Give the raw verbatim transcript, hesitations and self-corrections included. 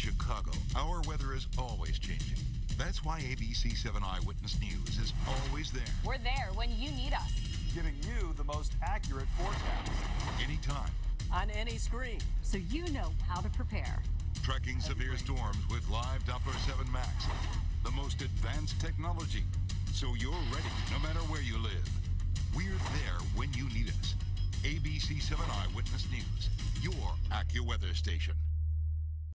Chicago, our weather is always changing. That's why A B C seven Eyewitness News is always there. We're there when you need us, giving you the most accurate forecast. Anytime. On any screen. So you know how to prepare. Tracking That's severe great. storms with live Doppler seven max. The most advanced technology. So you're ready no matter where you live. We're there when you need us. A B C seven Eyewitness News, your AccuWeather station.